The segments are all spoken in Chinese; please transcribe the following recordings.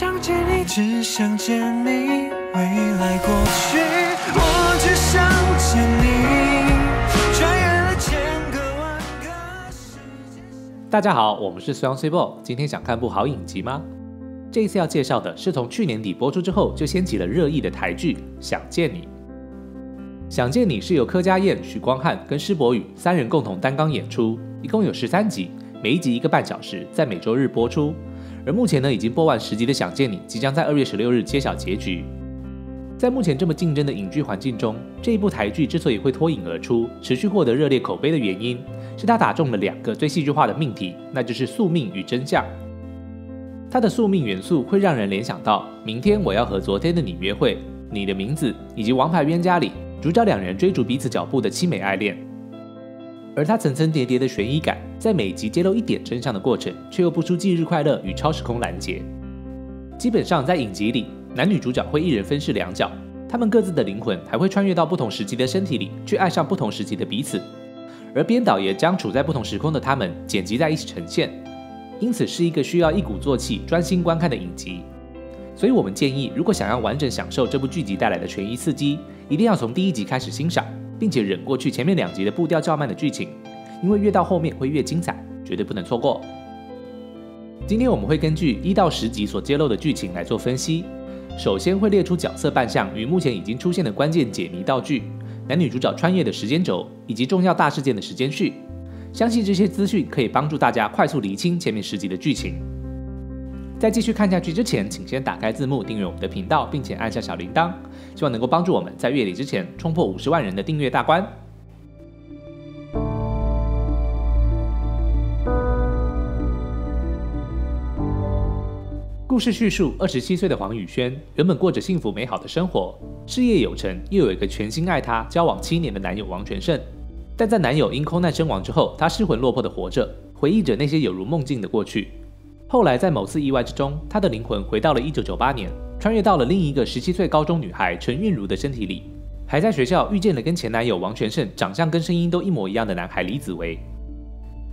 想见你，只想见你，未来过去，我只想见你。转眼了千个万个时间。大家好，我们是Strong Simple，今天想看部好影集吗？这一次要介绍的是从去年底播出之后就掀起了热议的台剧《想见你》。《想见你》是由柯佳嬿、许光汉跟施柏宇三人共同担纲演出，一共有13集，每一集1个半小时，在每周日播出。而目前呢，已经播完10集的《想见你》即将在2月16日揭晓结局。在目前这么竞争的影剧环境中，这一部台剧之所以会脱颖而出，持续获得热烈口碑的原因，是它打中了2个最戏剧化的命题，那就是宿命与真相。它的宿命元素会让人联想到《明天我要和昨天的你约会》、《你的名字》以及《王牌冤家》里。主角2人追逐彼此脚步的凄美爱恋，而它层层叠叠的悬疑感，在每集揭露一点真相的过程，却又不输《忌日快乐》与《超时空拦截》。基本上在影集里，男女主角会一人分饰2角，他们各自的灵魂还会穿越到不同时期的身体里，去爱上不同时期的彼此。而编导也将处在不同时空的他们剪辑在一起呈现，因此是一个需要一鼓作气、专心观看的影集。所以我们建议，如果想要完整享受这部剧集带来的悬疑刺激，一定要从第1集开始欣赏，并且忍过去前面2集的步调较慢的剧情，因为越到后面会越精彩，绝对不能错过。今天我们会根据1到10集所揭露的剧情来做分析，首先会列出角色扮相与目前已经出现的关键解谜道具、男女主角穿越的时间轴以及重要大事件的时间序。相信这些资讯可以帮助大家快速厘清前面10集的剧情。在继续看下去之前，请先打开字幕，订阅我们的频道，并且按下小铃铛，希望能够帮助我们在月底之前冲破50万人的订阅大关。故事叙述：27岁的黄宇轩原本过着幸福美好的生活，事业有成，又有一个全心爱她、交往7年的男友王全胜。但在男友因空难身亡之后，她失魂落魄地活着，回忆着那些有如梦境的过去。后来，在某次意外之中，她的灵魂回到了1998年，穿越到了另一个17岁高中女孩陈韵如的身体里，还在学校遇见了跟前男友王全胜长相跟声音都一模一样的男孩李子维。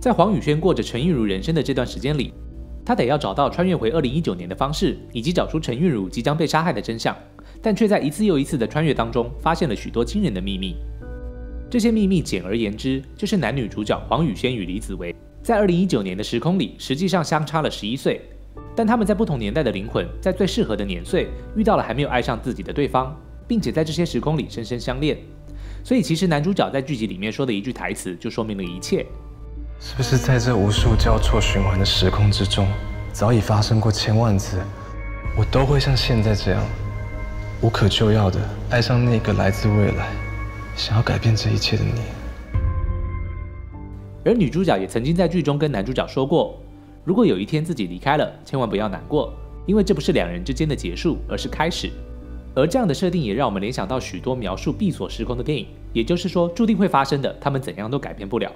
在黄宇轩过着陈韵如人生的这段时间里，她得要找到穿越回2019年的方式，以及找出陈韵如即将被杀害的真相，但却在一次又一次的穿越当中，发现了许多惊人的秘密。这些秘密简而言之，就是男女主角黄宇轩与李子维。在2019年的时空里，实际上相差了11岁，但他们在不同年代的灵魂，在最适合的年岁遇到了还没有爱上自己的对方，并且在这些时空里深深相恋。所以，其实男主角在剧集里面说的一句台词，就说明了一切：是不是在这无数交错循环的时空之中，早已发生过千万次，我都会像现在这样，无可救药的爱上那个来自未来，想要改变这一切的你。而女主角也曾经在剧中跟男主角说过，如果有一天自己离开了，千万不要难过，因为这不是2人之间的结束，而是开始。而这样的设定也让我们联想到许多描述闭锁时空的电影，也就是说，注定会发生的，他们怎样都改变不了。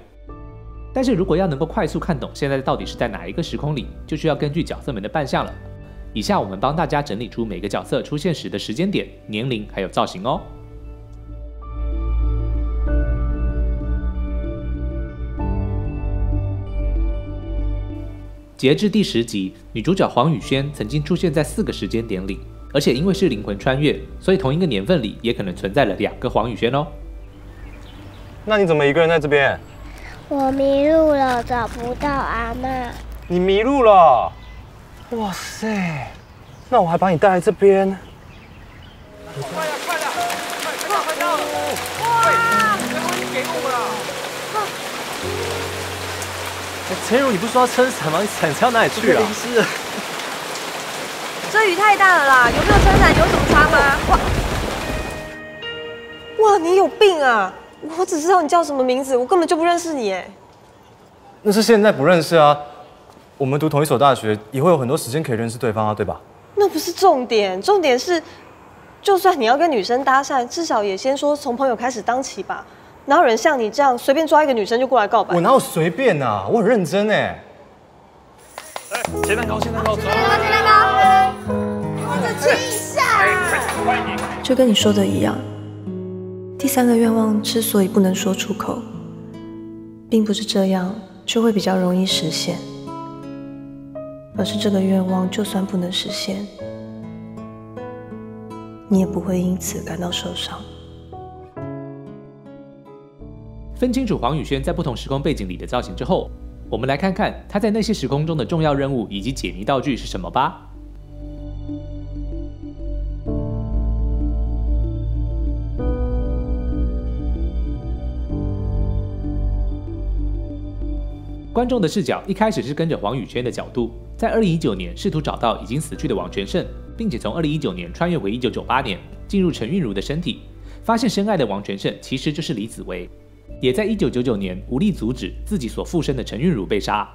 但是如果要能够快速看懂现在到底是在哪一个时空里，就需要根据角色们的扮相了。以下我们帮大家整理出每个角色出现时的时间点、年龄还有造型哦。截至第10集，女主角黄宇轩曾经出现在4个时间点里，而且因为是灵魂穿越，所以同一个年份里也可能存在了2个黄宇轩哦。那你怎么一个人在这边？我迷路了，找不到阿嬷。你迷路了？哇塞，那我还把你带来这边。快点，快点，快到了！哇，这东西给我了。陈如，你不是说要撑伞吗？你伞要哪里去了？是。这雨太大了啦，有没有撑伞有什么差吗？哇，你有病啊！我只知道你叫什么名字，我根本就不认识你哎。那是现在不认识啊。我们读同一所大学，以后有很多时间可以认识对方啊，对吧？那不是重点，重点是，就算你要跟女生搭讪，至少也先说从朋友开始当起吧。哪有人像你这样随便抓一个女生就过来告白？我哪有随便啊，我很认真哎。切蛋糕，切蛋糕，切蛋糕，切蛋糕！我的天下！就跟你说的一样，第3个愿望之所以不能说出口，并不是这样就会比较容易实现，而是这个愿望就算不能实现，你也不会因此感到受伤。分清楚黄宇轩在不同时空背景里的造型之后，我们来看看他在那些时空中的重要任务以及解谜道具是什么吧。 观众的视角一开始是跟着黄宇轩的角度，在2019年试图找到已经死去的王全胜，并且从2019年穿越回1998年，进入陈韵如的身体，发现深爱的王全胜其实就是李子维，也在1999年无力阻止自己所附身的陈韵如被杀。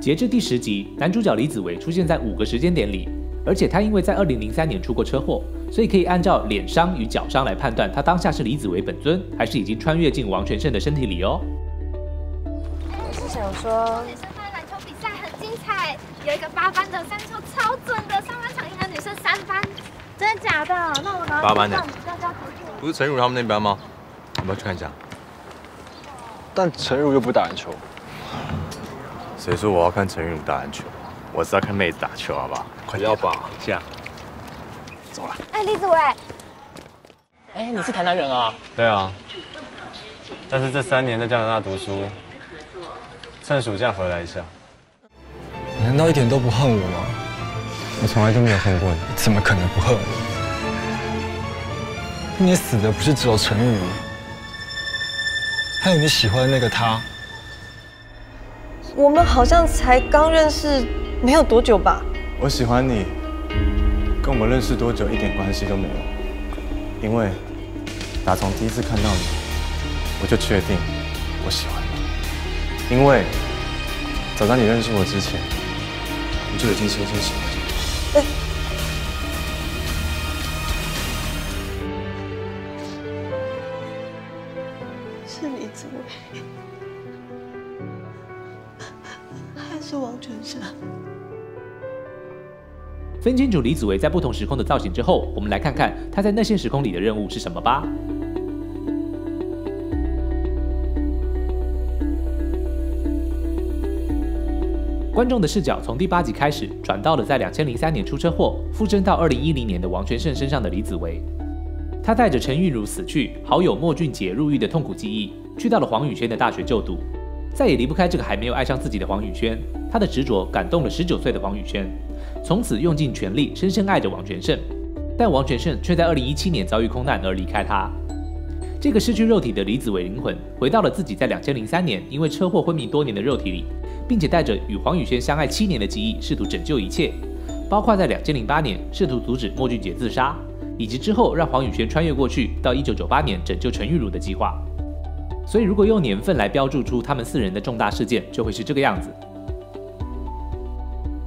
截至第10集，男主角李子维出现在5个时间点里。 而且他因为在2003年出过车祸，所以可以按照脸伤与脚伤来判断他当下是李子维本尊，还是已经穿越进王全胜的身体里哦。我是想说，女生的篮球比赛很精彩，有一个8班的三球超准的，上半场赢了女生3班，真的假的？那我拿8班的，不是陈汝他们那边吗？要不要去看一下？但陈汝又不打篮球，谁说我要看陈汝打篮球？ 我是要看妹子打球，好不好？快要吧，这样。走了。哎，李子维。哎，你是台南人啊？对啊。但是这3年在加拿大读书，趁暑假回来一下。你难道一点都不恨我吗？我从来就没有恨过你，怎么可能不恨我？你死的不是只有陈宇，还有你喜欢的那个他。我们好像才刚认识。 没有多久吧。我喜欢你，跟我们认识多久一点关系都没有，因为打从第一次看到你，我就确定我喜欢你。因为早在你认识我之前，我就已经深深喜欢你。哎，是李子维，还是王全胜？ 分清楚李子维在不同时空的造型之后，我们来看看他在那些时空里的任务是什么吧。观众的视角从第8集开始转到了在2003年出车祸、附身到2010年的王全胜身上的李子维。他带着陈韵如死去、好友莫俊杰入狱的痛苦记忆，去到了黄宇轩的大学就读，再也离不开这个还没有爱上自己的黄宇轩。他的执着感动了19岁的黄宇轩。 从此用尽全力，深深爱着王全胜，但王全胜却在2017年遭遇空难而离开他。这个失去肉体的李子维灵魂回到了自己在2003年因为车祸昏迷多年的肉体里，并且带着与黄宇轩相爱7年的记忆，试图拯救一切，包括在2008年试图阻止莫俊杰自杀，以及之后让黄宇轩穿越过去到1998年拯救陈韵如的计划。所以，如果用年份来标注出他们4人的重大事件，就会是这个样子。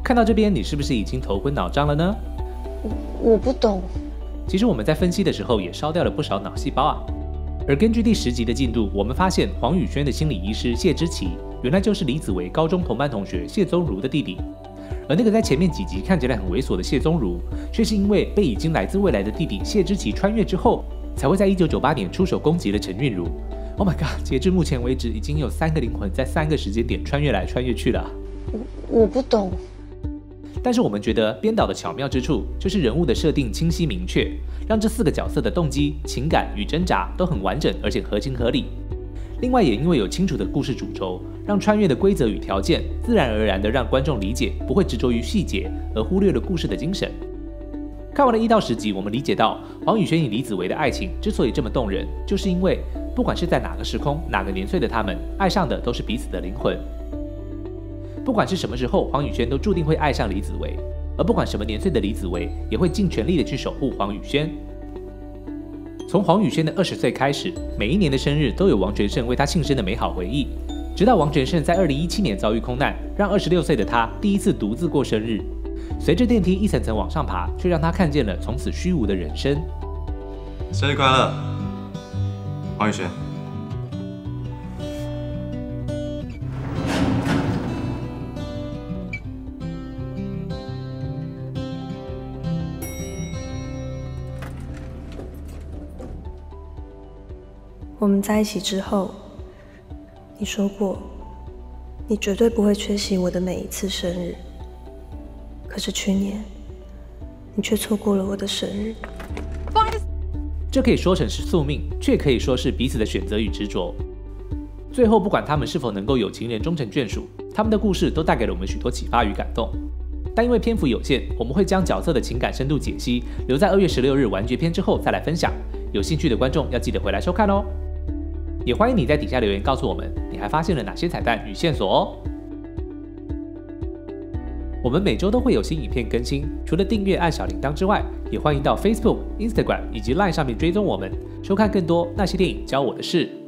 看到这边，你是不是已经头昏脑胀了呢？我不懂。其实我们在分析的时候也烧掉了不少脑细胞啊。而根据第10集的进度，我们发现黄宇轩的心理医师谢之奇，原来就是李子维高中同班同学谢宗儒的弟弟。而那个在前面几集看起来很猥琐的谢宗儒，却是因为被已经来自未来的弟弟谢之奇穿越之后，才会在1998年出手攻击了陈韵如。Oh my god！ 截至目前为止，已经有3个灵魂在3个时间点穿越来穿越去了。我不懂。 但是我们觉得编导的巧妙之处，就是人物的设定清晰明确，让这4个角色的动机、情感与挣扎都很完整，而且合情合理。另外，也因为有清楚的故事主轴，让穿越的规则与条件自然而然地让观众理解，不会执着于细节而忽略了故事的精神。看完了1到10集，我们理解到黄宇轩与李子维的爱情之所以这么动人，就是因为不管是在哪个时空、哪个年岁的他们，爱上的都是彼此的灵魂。 不管是什么时候，黄宇轩都注定会爱上李子维，而不管什么年岁的李子维，也会尽全力的去守护黄宇轩。从黄宇轩的20岁开始，每一年的生日都有王全胜为他庆生的美好回忆，直到王全胜在2017年遭遇空难，让26岁的他第一次独自过生日。随着电梯一层层往上爬，却让他看见了从此虚无的人生。生日快乐，黄宇轩。我们在一起之后，你说过，你绝对不会缺席我的每一次生日。可是去年，你却错过了我的生日。不好意思，这可以说成是宿命，却可以说是彼此的选择与执着。最后，不管他们是否能够有情人终成眷属，他们的故事都带给了我们许多启发与感动。 但因为篇幅有限，我们会将角色的情感深度解析留在2月16日完结篇之后再来分享。有兴趣的观众要记得回来收看哦。也欢迎你在底下留言告诉我们，你还发现了哪些彩蛋与线索哦。我们每周都会有新影片更新，除了订阅按小铃铛之外，也欢迎到 Facebook、Instagram 以及 LINE 上面追踪我们，收看更多那些电影教我的事。